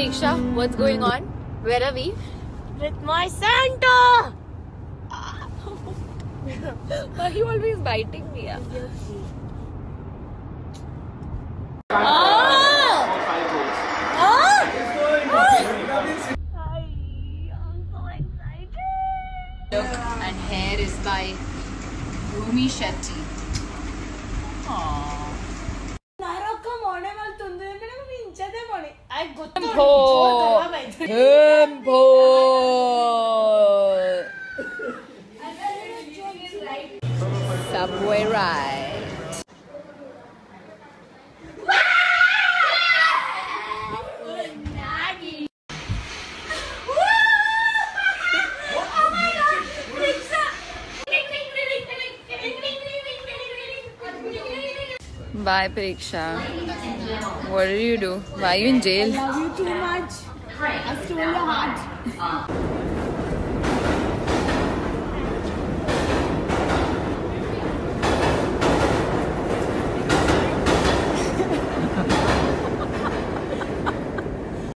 Diksha, what's going on? Where are we? With my Santa! Why are you always biting me? Yeah? Hi, I'm so excited! Look, and hair is by Rumi Shetty. Aww. Subway ride. Bye, Pariksha. What did you do? Why are you in jail? I love you too much. I stole your heart.